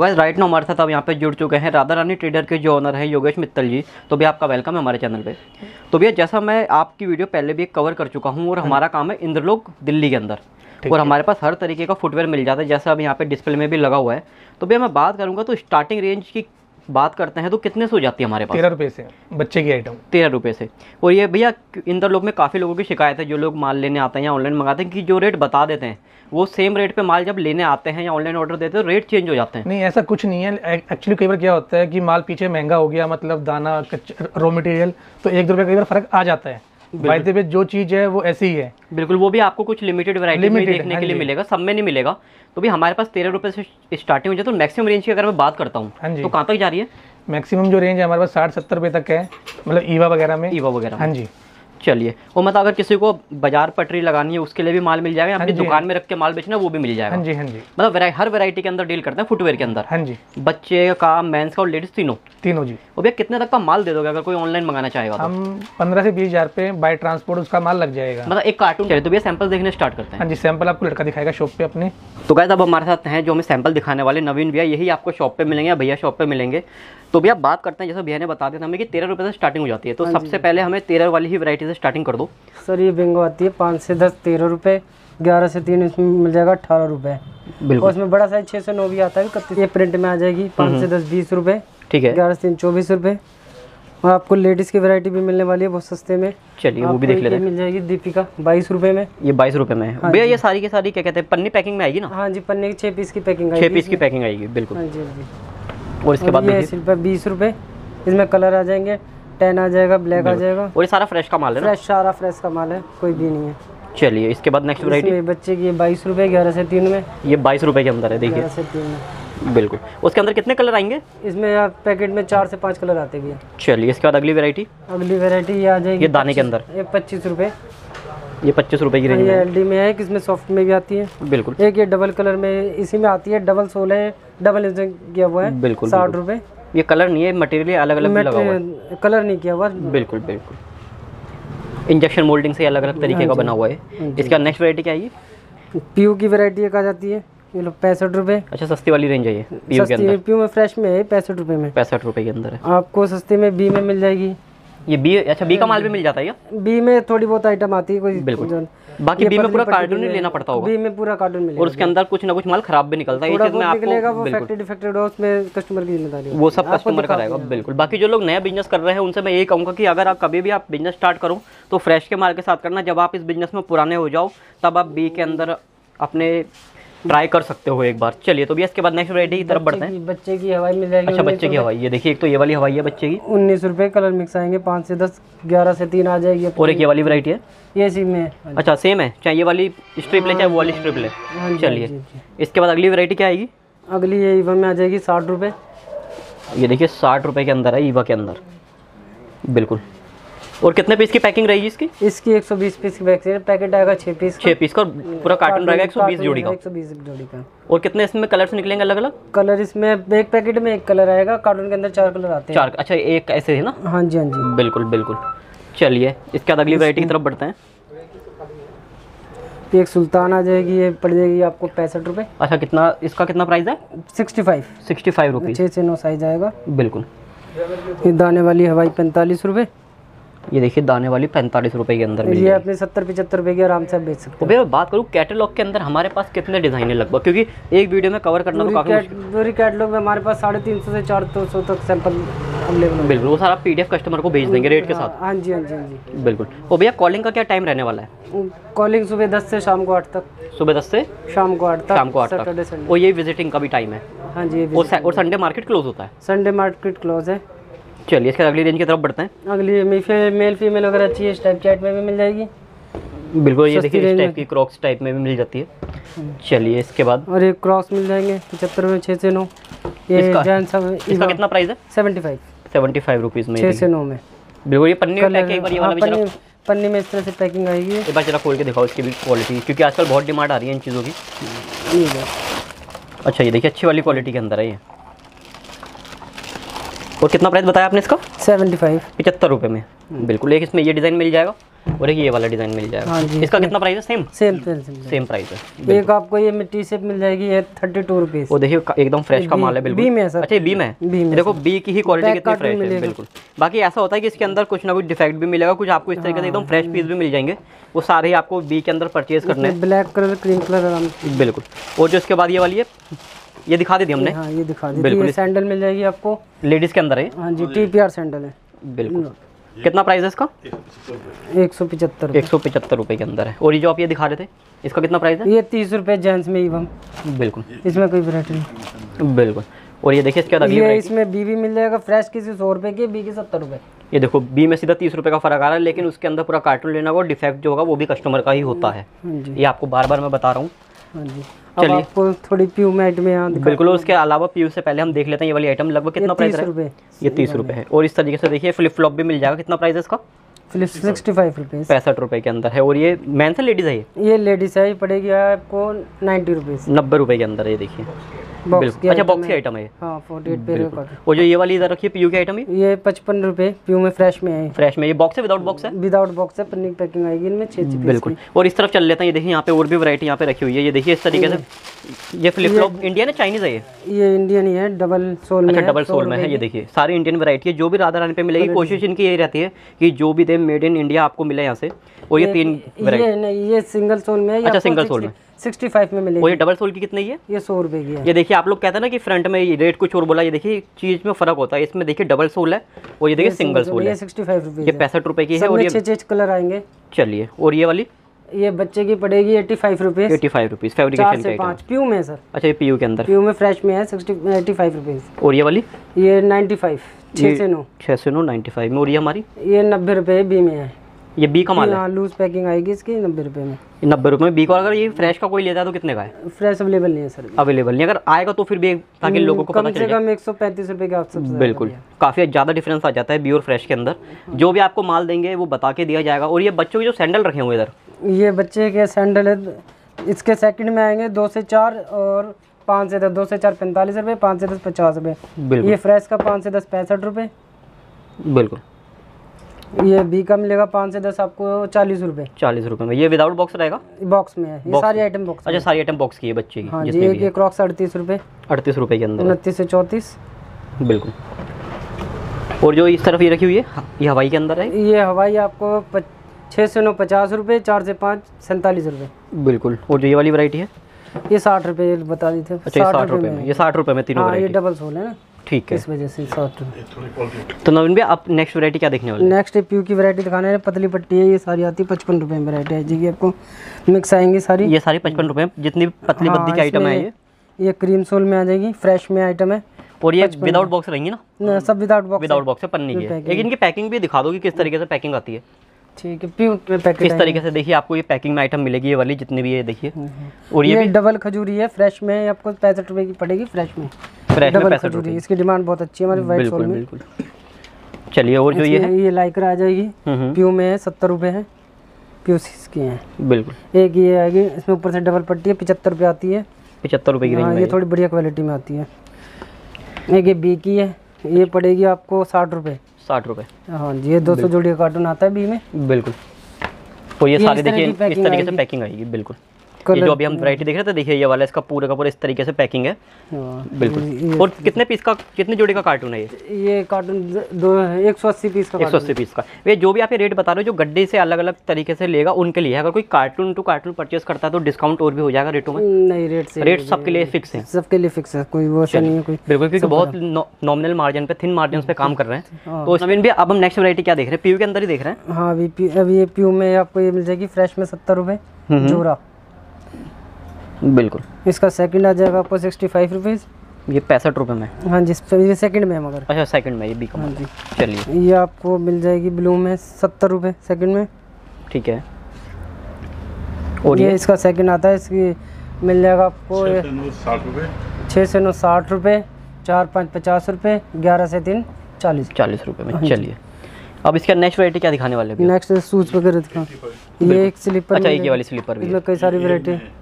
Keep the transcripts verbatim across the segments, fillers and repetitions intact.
वैसे right no हमारे साथ आप यहाँ पे जुड़ चुके हैं राधा रानी ट्रेडर के जो ओनर है योगेश मित्तल जी। तो भैया आपका वेलकम है हमारे चैनल पे। तो भैया जैसा मैं आपकी वीडियो पहले भी कवर कर चुका हूँ और हमारा काम है इंद्रलोक दिल्ली के अंदर, और हमारे पास हर तरीके का फुटवेयर मिल जाता है जैसा अब यहाँ पे डिस्प्ले में भी लगा हुआ है। तो भैया मैं बात करूँगा तो स्टार्टिंग रेंज की बात करते हैं तो कितने से हो जाती है हमारे पास? तेरह रुपये से बच्चे की आइटम, तेरह रुपये से। और ये भैया इंद्रलोक में काफ़ी लोगों की शिकायत है, जो लोग माल लेने आते हैं या ऑनलाइन मंगाते हैं कि जो रेट बता देते हैं वो सेम रेट पे माल जब लेने आते हैं या ऑनलाइन ऑर्डर देते हैं रेट चेंज हो जाते हैं। नहीं, ऐसा कुछ नहीं है। एक्चुअली कई बार क्या होता है कि माल पीछे महंगा हो गया, मतलब दाना रॉ मटेरियल, तो एक दो रुपये कई बार फर्क आ जाता है। भाई जो चीज़ है वो ऐसी ही है बिल्कुल, वो भी आपको कुछ लिमिटेड वैरायटी में देखने के लिए मिलेगा, सब में नहीं मिलेगा। तो भी हमारे पास तेरह रुपये से स्टार्टिंग हो जाए। तो मैक्सिमम रेंज की अगर मैं बात करता हूँ तो कहाँ तक जा रही है? मैक्सिमम जो रेंज है हमारे पास साठ सत्तर रुपये तक है, मतलब ईवा वगैरह में। ईवा वगैरह, हाँ जी। चलिए, और मतलब अगर किसी को बाजार पटरी लगानी है उसके लिए भी माल मिल जाएगा, अपनी दुकान में रख के माल बेचना वो भी मिल जाएगा। हाँ जी, हाँ जी। मतलब हर वैरायटी के अंदर डील करते हैं फुटवेयर के अंदर। हाँ जी, बच्चे का, मेंस का और लेडीज, तीनों तीनों जी। और भैया कितने तक का माल दे दोगे अगर कोई ऑनलाइन मंगाना चाहेगा? हम पंद्रह से बीस हज़ार पे बाई ट्रांसपोर्ट उसका माल लग जाएगा, मतलब एक कार्टून चाहिए। तो भैया सैंपल देखने स्टार्ट करते हैं। हाँ जी, सैंपल आपको लड़का दिखाएगा शॉप पे अपने। तो गाइस अब हमारे साथ हैं जो हमें सैंपल दिखाने वाले नवीन भैया, यही आपको शॉप पे मिलेंगे या भैया शॉप पे मिलेंगे। तो भैया बात करते हैं, जैसे भैया ने बता दिया हमें कि तेरह रुपये से स्टार्टिंग हो जाती है। तो सबसे पहले हमें तेरह वाली ही वैरायटी से स्टार्टिंग कर दो। सर ये बिंगो आती है पाँच से दस तेरह रुपये, ग्यारह से तीन इसमें मिल जाएगा अठारह रुपये बिल्कुल। और उसमें बड़ा साइज छः से नौ भी आता है, इकतीस ये प्रिंट में आ जाएगी। पाँच से दस बीस रुपये, ठीक है। ग्यारह से तीन चौबीस रुपये। और आपको लेडीज़ की वैरायटी भी मिलने वाली है बहुत सस्ते में। चलिए वो भी देख लेते हैं। मिल जाएगी दीपिका बाईस रुपये में। ये बाईस रुपये में है भैया। ये सारी की सारी क्या कहते हैं पन्नी पैकिंग में आएगी ना? हाँ जी, पन्नी की छः पीस की पैकिंग आएगी, छः पीस की पैकिंग आएगी बिल्कुल। हाँ जी, हाँ जी। और इसके बाद सिर्फ बीस रुपये, इसमें कलर आ जाएंगे, टेन आ जाएगा, ब्लैक आ जाएगा। और ये सारा फ्रेश का माल है ना? फ्रेश, सारा फ्रेश का माल है, कोई भी नहीं है। चलिए इसके बाद नेक्स्ट वैरायटी बच्चे की बाईस रुपये, ग्यारह से तीन में। ये बाईस रुपये के अंदर है, देखिए से तीन में बिल्कुल। उसके अंदर कितने कलर आएंगे? इसमें आप पैकेट में चार से पांच कलर आते भी हैं। चलिए इसके बाद अगली वैरायटी, अगली वैरायटी ये आ जाएगी। ये दाने के अंदर ये पच्चीस रुपये, ये पच्चीस रुपये की रेंज में। एल डी में है, किसमें सॉफ्ट में भी आती है बिल्कुल। एक ये डबल कलर में इसी में आती है, डबल सोलह डबल किया हुआ है बिल्कुल, साठ रुपये। ये कलर नहीं है, मटेरियल अलग अलग लगा हुआ है, कलर नहीं किया हुआ बिल्कुल बिल्कुल। इंजेक्शन मोल्डिंग से अलग अलग तरीके का बना हुआ है। इसका नेक्स्ट वैरायटी क्या है? पीयू की वैरायटी एक आ जाती है, ये लोग पैंसठ रुपये। अच्छा, सस्ती वाली रेंज है ये पीयू के अंदर। पीयू में फ्रेश में है पैंसठ रुपये में, पैंसठ रुपये के अंदर है। आपको सस्ते में बी में मिल जाएगी ये बी। अच्छा, बी का माल भी मिल जाता है या? बी में थोड़ी बहुत आइटम आती है कोई बिल्कुल, बाकी बी में पूरा कार्टून नहीं लेना पड़ता होगा। बी में पूरा कार्टून मिलेगा और उसके अंदर कुछ ना कुछ माल खराब भी निकलता है, कस्टमर की जिम्मेदारी, वो सब कस्टमर का रहेगा बिल्कुल। बाकी जो लोग नया बिजनेस कर रहे हैं उनसे मैं यही कहूँगा कि अगर आप कभी भी आप बिजनेस स्टार्ट करो तो फ्रेश के माल के साथ करना। जब आप इस बिजनेस में पुराने हो जाओ तब आप बी के अंदर अपने ट्राई कर सकते हो एक बार। चलिए तो भैया इसके बाद नेक्स्ट वैरायटी की तरफ बढ़ते हैं। बच्चे की हवाई मिल जाएगी। अच्छा, बच्चे की हवाई, ये देखिए एक तो ये वाली हवाई है बच्चे की, उन्नीस रुपये। कलर मिक्स आएंगे, पाँच से दस, ग्यारह से तीन आ जाएगी। और एक ये वाली वैरायटी है, ये इसी में। अच्छा, सेम है, चाहे ये वाली स्ट्रिप ले चाहे वो वाली स्ट्रिप ले। चलिए इसके बाद अगली वैरायटी क्या आएगी? अगली ये ईवा में आ जाएगी साठ रुपये। ये देखिए साठ रुपये के अंदर है ईवा के अंदर बिल्कुल। और कितने पीस की पैकिंग रहेगी इसकी? इसकी एक सौ बीस पीस की पैकिंग, पैकेट आएगा छः पीस, छः पीस का पूरा कार्टन रहेगा, एक सौ बीस जोड़ी का, एक सौ बीस जोड़ी का। और कितने इसमें कलर्स निकलेंगे अलग अलग? कलर इसमें एक पैकेट में एक कलर आएगा, कार्टन के अंदर चार कलर आते हैं। चार, अच्छा एक ऐसे है ना? हाँ जी, हाँ जी बिल्कुल बिल्कुल। चलिए इसके बाद अगली वैरायटी की तरफ बढ़ते हैं। एक सुल्तान आ जाएगी, ये पड़ जाएगी आपको पैंसठ रुपये। अच्छा, कितना इसका कितना प्राइस है? सिक्सटी फाइव सिक्सटी फाइव रुपये, छः से नौ साइज आएगा बिल्कुल। ये दाने वाली हवाई पैंतालीस रुपये, ये देखिए दाने वाली पैंतालीस रुपए के अंदर मिलेगी। ये अपने सत्तर पचहत्तर रुपए की आराम से बेच सकते हैं। बात करूँ कैटलॉग के अंदर हमारे पास कितने डिजाइन है लगभग, क्योंकि एक वीडियो में कवर करना तो काफी मुश्किल है। पूरी कैटलॉग में हमारे पास साढ़े तीन सौ से चार सौ तक सैंपल अवेलेबल बिल्कुल। वो सारा पीडीएफ कस्टमर को भेज देंगे रेट के साथ। हाँ जी, हाँ जी, हाँ जी बिल्कुल। और भैया कॉलिंग का क्या टाइम रहने वाला है? कॉलिंग सुबह दस से शाम को आठ तक, सुबह दस से शाम को आठ तक, शाम को आठ तक। और ये विजिटिंग का भी टाइम है। हाँ जी, और संडे मार्केट क्लोज होता है, संडे मार्केट क्लोज है। चलिए इसके अगली रेंज की तरफ बढ़ते हैं। अगली मेल फीमेल वगैरह अच्छी है, इस टाइप की आइटम में भी मिल जाएगी बिल्कुल। ये देखिए इस टाइप की क्रॉक्स टाइप में भी मिल जाती है। चलिए इसके बाद और एक क्रॉक्स मिल जाएंगे पचहत्तर में, छः से नौ। ये इसका कितना प्राइस है? Seventy five seventy five rupees में, छः से नौ में बिल्कुल। ये पन्नी वाला पन्नी में इस तरह से पैकिंग आएगी। एक बार जरा खोल के दिखाओ इसकी भी क्वालिटी, क्योंकि आजकल बहुत डिमांड आ रही है इन चीज़ों की। अच्छा, ये देखिए अच्छी वाली क्वालिटी के अंदर है ये। और कितना प्राइस बताया आपने इसका? सेवेंटी फाइव पचहत्तर रुपये में बिल्कुल। एक इसमें ये डिज़ाइन मिल जाएगा। और एक ये वाला डिजाइन मिल जाएगा। हाँ जी, इसका कितना प्राइस है? Same same same same price है। एक आपको ये मिट्टी शेप मिल जाएगी, ये थर्टी टू रुपीस। वो देखिए एकदम फ्रेश का माल है, बिल्कुल बीम है सर। अच्छा बीम है, देखो बी की ही क्वालिटी कितनी फ्रेश है बिल्कुल। बाकी ऐसा होता है कि इसके अंदर कुछ ना कुछ डिफेक्ट भी मिलेगा, कुछ आपको इस तरीके से एकदम फ्रेश पीस भी मिल जाएंगे, वो सारे ही आपको बी के अंदर परचेज करने हैं। ब्लैक कलर, क्रीम कलर बिल्कुल। और जो इसके बाद ये वाली है, ये दिखा दी थी हमने। हाँ ये दिखा दी बिल्कुल। सैंडल मिल जाएगी आपको, लेडीज के अंदर है। हाँ जी, टीपीआर सैंडल है बिल्कुल। कितना प्राइस है इसका? एक सौ पचहत्तर एक सौ पचहत्तर रुपये के अंदर है। और ये जो आप ये दिखा रहे थे, इसका कितना प्राइस है? ये तीस रुपये जेंट्स में एवं बिल्कुल, इसमें कोई वैरायटी नहीं बिल्कुल। और ये देखिए इसके बाद ये इसमें बी भी मिल जाएगा फ्रेश, किसी सौ रुपये की, बी की सत्तर रुपये। ये देखो बी में सीधा तीस रुपये का फर्क आ रहा है, लेकिन उसके अंदर पूरा कार्टून लेना होगा, डिफेक्ट जो होगा वो भी कस्टमर का ही होता है, ये आपको बार बार मैं बता रहा हूँ। हाँ जी, चलिए आपको थोड़ी पीयू में आइटम यहाँ बिल्कुल। और उसके अलावा पीयू से पहले हम देख लेते हैं ये वाली आइटम, लगभग कितना प्राइस है? ये तीस रुपये है। और इस तरीके से देखिए फ्लिप फ्लॉप भी मिल जाएगा। कितना प्राइस है इसका? फ्लिप सिक्सटी फाइव रुपीज़, पैंसठ रुपये के अंदर है। और ये मेंस है लेडीज़ है? ये ये लेडीज़ है, पड़ेगी आपको नाइन्टी रुपीज़, नब्बे रुपये के अंदर। ये देखिए बिल्कुल, अच्छा बॉक्स की आइटम है। हाँ फोर्टी एट पे। और जो ये वाली इधर रखिए पीयू की आइटम है, ये पचपन रुपये पीयू में फ्रेश में है। फ्रेश में ये बॉक्स है, विदाउट बॉक्स है? विदाउट बॉक्स है, पन्नी की पैकिंग आएगी इनमें छः छः बिल्कुल। और इस तरफ चल लेते हैं, ये देखिए यहाँ पे और भी वैरायटी यहाँ पे रखी हुई है। ये देखिए इस तरीके से, ये फ्लिप फ्लॉप इंडियन है चाइनीज है? ये ये इंडियन ही है, डबल सोल में। डबल सोल में है। ये देखिए सारी इंडियन वैरायटी है जो भी राधा रानी पे मिलेगी। कोशिश इनकी यही रहती है कि जो भी दे मेड इन इंडिया आपको मिले यहाँ से। और ये तीन वैरायटी, ये सिंगल सोल में है। अच्छा सिंगल सोल में पैंसठ में मिलेगी। और ये डबल सोल की कितनी है? ये सौ रुपये की है। ये देखिए आप लोग कहते हैं ना कि फ्रंट में ये रेट कुछ और बोला, ये देखिए चीज़ में फर्क होता है। इसमें देखिए डबल सोल है और ये देखिए सिंगल सोल है। सिक्सटी फाइव रुपये, ये पैंसठ रुपये की है। और ये छः कलर आएंगे। चलिए, और ये वाली ये बच्चे की पड़ेगी eighty five rupees. Eighty five rupees fabrication के पाँच पीयू में सर। अच्छा ये पीयू के अंदर, पीयू में फ्रेश में है सिक्सटी एटी फाइव रुपीज़। और ये वाली ये नाइन्टी फाइव छः से नौ छः से नौ नाइन्टी फाइव में। और ये हमारी ये नब्बे रुपये बी में है। ये बी का माल है, लूज पैकिंग आएगी इसकी नब्बे रुपये में। नब्बे रुपये में बी का। अगर ये फ्रेश का कोई लेता है तो कितने का है? फ्रेश अवेलेबल नहीं है सर, अवेलेबल नहीं। अगर आएगा तो फिर भी ताकि लोगों को पता चले, कम से कम एक सौ पैंतीस रुपये का बिल्कुल काफ़ी ज़्यादा डिफरेंस आ जाता है बी और फ्रेश के अंदर। जो भी आपको माल देंगे वो बता के दिया जाएगा। और ये बच्चों के जो सैंडल रखे हुए इधर, ये बच्चे के सैंडल है, इसके सेकंड में आएंगे दो से चार और पाँच से दस। दो से चार पैंतालीस रुपये, पाँच से दस पचास रुपये। ये फ्रेश का पाँच से दस पैंसठ रुपये बिल्कुल। ये बी का मिलेगा पाँच से दस आपको चालीस रुपये, चालीस रुपये में। ये विदाउट बॉक्स रहेगा, बॉक्स में है। ये सारी आइटम बॉक्स। अच्छा सारी आइटम बॉक्स की है बच्चे की। हाँ जी, एक एक क्रॉक्स अड़तीस रुपये, अड़तीस रुपये के अंदर, उनतीस से चौंतीस बिल्कुल। और जो इस तरफ ये रखी हुई है, ये हवाई के अंदर है। ये हवाई आपको छः से नौ पचास रुपये, चार से पाँच सैंतालीस रुपये बिल्कुल। और जो ये वाली वैरायटी है ये साठ रुपये बता दी थे। अच्छा साठ रुपये में, ये साठ रुपये में तीनों। हाँ ये डबल सोल है ना, ठीक है, इस वजह से साठ रुपये। तो नवीन भैया आप नेक्स्ट वैरायटी क्या देखने वाले? नेक्स्ट पीयू की वैरायटी दिखाने वाले, पतली पट्टी है। ये सारी आती है पचपन रुपये में वैरायटी है जी, आपको मिक्स आएंगी सारी। ये सारी पचपन रुपये में जितनी पतली पत्ती की आइटम है। ये ये क्रीम सोल में आ जाएगी, फ्रेश में आइटम है। और ये विदाउट बॉक्स रहेंगी ना, सब विदाउट बॉक्स, विदाउट बॉक्स है, पन्नी की है। लेकिन इनकी पैकिंग भी दिखा दो कि किस तरीके से पैकिंग आती है। ठीक है, पीयू में पैकेट किस तरीके से देखिए आपको ये पैकिंग में आइटम मिलेगी ये वाली जितनी भी है देखिए। और ये, ये भी डबल खजूरी है, फ्रेश में आपको पैंसठ रुपए की पड़ेगी। फ्रेश में फ्रेश में पैंसठ रुपए, इसकी डिमांड बहुत अच्छी है हमारे वाइट सोल में बिल्कुल। चलिए, और जो ये है ये लाइक्रा आ जाएगी, पीयू में सत्तर रुपये है, पीयू की है बिल्कुल। एक ये आएगी, इसमें ऊपर से डबल पट्टी है, पचहत्तर रुपये आती है, पचहत्तर रुपये की रेंज में। ये थोड़ी बढ़िया क्वालिटी में आती है। एक ये बी की है, ये पड़ेगी आपको साठ रुपये, साठ रुपये। हाँ जी, ये दो सौ जोड़ी का कार्टून आता है बी में बिल्कुल। तो ये, ये सारे देखिए इस तरीके से पैकिंग आएगी बिल्कुल। ये जो अभी हम वैरायटी देख रहे थे देखिए ये वाला, इसका पूरा का पूरा इस तरीके से पैकिंग है बिल्कुल। और कितने पीस का, कितने जोड़ी का कार्टून है ये? ये कार्टून दो एक सौ अस्सी पीस का, एक सौ अस्सी पीस का। वे जो भी आप ये रेट बता रहे हो जो गड्ढे से अलग अलग तरीके से लेगा उनके लिए, अगर कोई कार्टून टू कार्टून परचेस करता है तो डिस्काउंट और भी हो जाएगा रेटों में? नहीं, रेट से रेट सबके लिए फिक्स है, सबके लिए फिक्स है, कोई वो नहीं है बिल्कुल, क्योंकि बहुत नॉमिनल मार्जिन पे, थिन मार्जिन पे काम कर रहे हैं। तो नवीन भी अब हम नेक्स्ट वैरायटी क्या देख रहे हैं? पीयू के अंदर ही देख रहे हैं। हाँ अभी ये पीयू में आपको ये मिल जाएगी फ्रेश में सत्तर रुपये जोड़ा बिल्कुल। इसका सेकंड आ जाएगा आपको सिक्सटी फाइव रुपीज़, ये पैंसठ रुपये में। हाँ जी, ये सेकंड में है मगर। अच्छा सेकंड में ये बी का। हाँ जी, चलिए ये आपको मिल जाएगी ब्लू में सत्तर रुपये सेकंड में, ठीक है। और ये, ये इसका सेकंड आता है, इसकी मिल जाएगा आपको छः से नौ साठ रुपये, चार पाँच पचास रुपये, ग्यारह से तीन चालीस, चालीस रुपये में। चलिए, अब इसका नेक्स्ट वैरायटी क्या दिखाने वाले? नेक्स्ट शूज़ वगैरह दिखाऊँ। ये एक स्लीपर, अच्छा ये वाली स्लीपर भी, इसमें कई सारी वैरायटी है।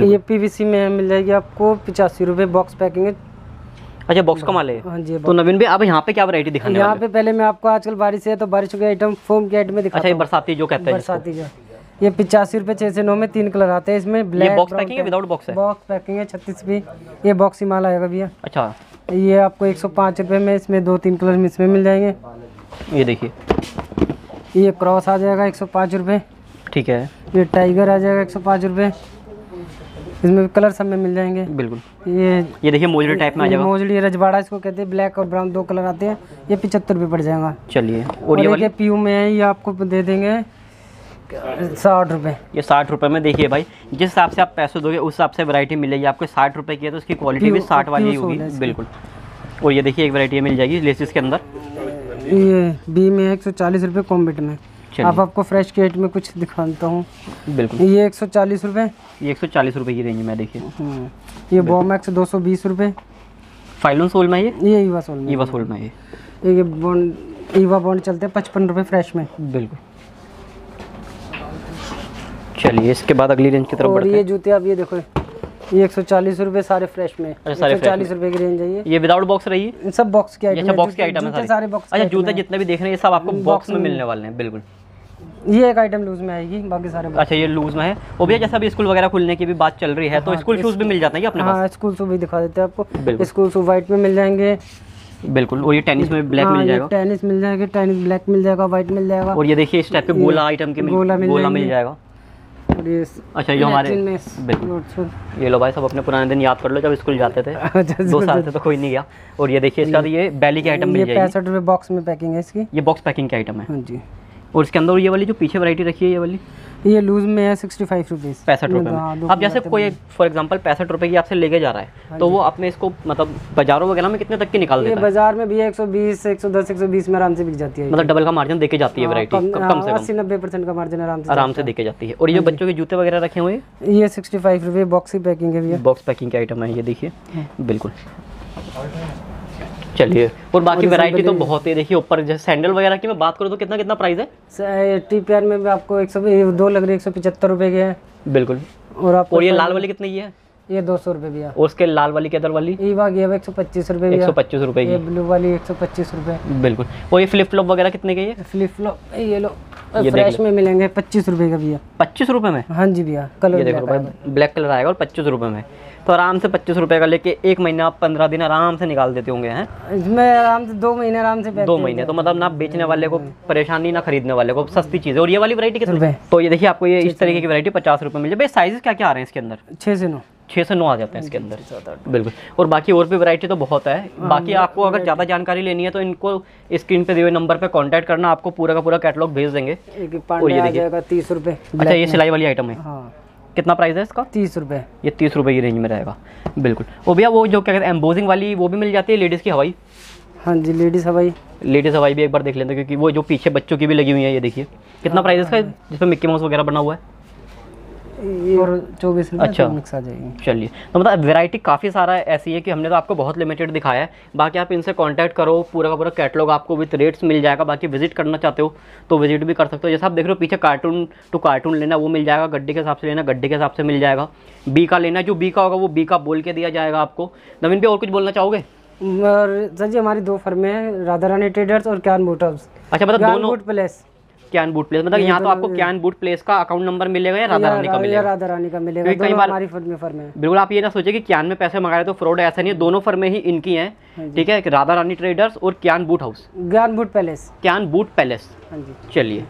ये पीवीसी में मिल जाएगी आपको पचासी रुपये, बॉक्स पैकिंग है। अच्छा बॉक्स का माल है। हाँ जी। तो नवीन भाई आप यहाँ पे क्या वैरायटी दिखाने? यहाँ पे पहले मैं आपको, आजकल बारिश है तो बारिश के आइटम फोम के आइटम में दिखाता हूं। अच्छा बरसाती जो कहते हैं बरसाती का, ये पचासी रुपए छह से नौ में तीन कलर आते हैं। इसमें ब्लैक बॉक्स पैकिंग है, विदाउट बॉक्स है, बॉक्स पैकिंग है छत्तीस भी। ये बॉक्स ही माल आएगा भैया। अच्छा ये आपको एक सौ पाँच रुपये में इसमें दो तीन कलर इसमें मिल जाएंगे। ये देखिए ये क्रॉस आ जाएगा एक सौ पाँच रुपये, ठीक है। ये टाइगर आ जाएगा एक सौ पाँच रुपये, इसमें कलर सब में मिल जाएंगे। बिल्कुल। ये ये देखिए मोजड़ी टाइप में आ जाएगा, मोजड़ी रजवाड़ा इसको कहते हैं। ब्लैक और ब्राउन दो कलर आते हैं। ये पचहत्तर रुपये पड़ जाएगा। चलिए और, और ये देखिए पीयू में है, ये आपको दे देंगे साठ रुपये। ये साठ रुपये में देखिए भाई, जिस हिसाब से आप पैसे दोगे उस हिसाब से वैरायटी मिलेगी आपको। साठ रुपये की है तो उसकी क्वालिटी भी साठ वाली होगी। बिल्कुल। और ये देखिए एक वैरायटी मिल जाएगी लेसिस के अंदर, ये बी में है एक सौ चालीस रुपये कॉम्बेट में। आप आपको फ्रेश केट में कुछ दिखाता हूँ। बिल्कुल। ये एक सौ चालीस रुपये, ये एक सौ चालीस रुपये की रेंज में देखिए। ये बॉमैक्स दो सौ बीस रुपये, फाइलोन सोल में, ये ये ईवा सोल में, ईवा सोल में ये ये बॉन्ड ईवा बॉन्ड चलते हैं पचपन रुपये फ्रेश में। बिल्कुल। चलिए इसके बाद अगली रेंज की तरफ बढ़ते हैं। ये जूते आप ये देखो, ये एक सौ चालीस रुपये सारे फ्रेश में, चालीस रुपए की रेंज है। ये ये विदाउट बॉक्स रही है, सब बॉक्स के आइटम। अच्छा बॉक्स के आइटम है सारे। अच्छा जूते जितने भी देख रहे हैं ये सब आपको बॉक्स में मिलने वाले हैं। बिल्कुल। ये एक आइटम लूज में आएगी, बाकी सारे। अच्छा ये लूज में है। और भैया जैसा भी स्कूल वगैरह खुलने की भी बात चल रही है तो स्कूल शूज भी मिल जाते हैं अपने पास। हाँ स्कूल शूज भी दिखा देते हैं आपको, स्कूल शूज व्हाइट में मिल जाएंगे। बिल्कुल। और ये टेनिस में ब्लैक मिल जाएगा, टेनिस मिल जाएगा, टेनिस ब्लैक मिल जाएगा, व्हाइट मिल जाएगा। और ये देखिए इस टाइप के गोला आइटम के गोला मिल जाएगा। अच्छा ये हमारे ये लो भाई सब अपने पुराने दिन याद कर लो जब स्कूल जाते थे। दो साल से तो कोई नहीं गया। और ये देखिए इसका ये बैली के आइटम मिल जाएगी, पैंसठ रुपये बॉक्स में पैकिंग है इसकी। ये बॉक्स पैकिंग के आइटम है जी। और इसके अंदर ये वाली जो पीछे वैरायटी रखी है ये वाली, ये लूज में है पैंसठ रुपीस, पैंसठ रुपये। अब जैसे कोई फॉर एग्जांपल पैंसठ रुपए की आपसे लेके जा रहा है तो वो अपने इसको मतलब बाजारों वगैरह में कितने तक की निकाल देता है? बाजार में भी एक सौ बीस, एक सौ दस, एक सौ बीस में आराम से बिक जाती है। मतलब डबल का मार्जिन देके जाती है वैरायटी, कम से कम अस्सी नब्बे परसेंट का मार्जिन आराम से आराम से देके जाती है। और ये बच्चों के जूते वगैरह रखे हुए ये सिक्सटी फाइव रुपये बॉक्स की पैकिंग है, बॉक्स पैकिंग के आइटम है ये देखिए। बिल्कुल। चलिए और बाकी वैरायटी तो बहुत है। देखिए ऊपर जैसे सैंडल वगैरह की मैं बात करूँ तो कितना कितना प्राइस है? टी पी आर में भी आपको एक सौ दो लग रही है, एक सौ पचहत्तर रुपये की है। बिल्कुल। और आप और ये लाल वाली कितनी है? ये दो सौ रुपये भी है। और उसके लाल वाली के अदर वाली ईवा की है एक सौ पच्चीस रुपये, एक सौ पच्चीस रुपये की। ब्लू वाली एक सौ पच्चीस रुपये। बिल्कुल। और ये फ्लिप फ्लॉप वगैरह कितने की है? फ्लिप फ्लॉप ये लो फ्रेश में मिलेंगे पच्चीस रुपये का भैया। पच्चीस रुपये में? हाँ जी भैया। कलर ब्लैक कलर आएगा और पच्चीस रुपये में, तो आराम से पच्चीस रुपए का लेके एक महीना आप पंद्रह दिन आराम से निकाल देते होंगे हैं। इसमें आराम से दो महीने आराम से दो महीने तो मतलब ना बेचने वाले को परेशानी ना खरीदने वाले को, सस्ती चीज़ है। और ये वाली वैरायटी कितने रुपए? तो ये देखिए आपको ये इस तरीके की वैरायटी पचास रुपये मिल जाए। भाई साइजेस क्या क्या आ रहे हैं इसके अंदर? छः से नौ छः से नौ आ जाते हैं इसके अंदर। बिल्कुल। और बाकी और भी वैरायटी तो बहुत है। बाकी आपको अगर ज़्यादा जानकारी लेनी है तो इनको स्क्रीन पे दिए हुए नंबर पे कांटेक्ट करना, आपको पूरा का पूरा कैटलॉग भेज देंगे। और ये देखिए तीस रुपये। अच्छा ये सिलाई वाली आइटम है, कितना प्राइस है इसका? तीस रुपये। ये तीस रुपये की रेंज में रहेगा। बिल्कुल। और भैया वो जो क्या कहते हैं एम्बोजिंग वाली वो भी मिल जाती है लेडीज़ की हवाई? हाँ जी लेडीज़ हवाई, लेडीज़ हवाई भी एक बार देख लेते हैं क्योंकि वो जो पीछे बच्चों की भी लगी हुई है। ये देखिए कितना प्राइस है इसका, जिसमें मिक्की माउस वगैरह बना हुआ है? चौबीस रुपये। अच्छा मिक्स आ जाएगी। चलिए तो मतलब वैरायटी काफ़ी सारा ऐसी है कि हमने तो आपको बहुत लिमिटेड दिखाया है। बाकी आप इनसे कांटेक्ट करो, पूरा का पूरा कैटलॉग आपको विद रेट्स मिल जाएगा। बाकी विजिट करना चाहते हो तो विजिट भी कर सकते हो। जैसे आप देख रहे हो पीछे कार्टून टू कार्टून लेना वो मिल जाएगा, गड्ढे के हिसाब से लेना गड्ढे के हिसाब से मिल जाएगा, बी का लेना जो बी का होगा वो बी का बोल के दिया जाएगा आपको। नवीन पे और कुछ बोलना चाहोगे? और सर जी हमारी दो फर्में हैं, राधा रानी ट्रेडर्स और क्यान बूट हाउस। अच्छा मतलब क्यान बूट प्लेस, क्यान बूट प्लेस मतलब यहाँ तो आपको क्यान बूट प्लेस का अकाउंट नंबर मिलेगा या राधा रानी का मिलेगा? राधा रानी का मिलेगा। कई बार हमारी फर्म में फर्म है। बिल्कुल। आप ये ना सोचे कि क्यान में पैसे मंगाए तो फ्रॉड, ऐसा नहीं है। दोनों फर्में ही इनकी हैं, ठीक है, राधा रानी ट्रेडर्स और क्यान बूट हाउस, क्यान बूट पैलेस, क्यान बूट पैलेस। चलिए।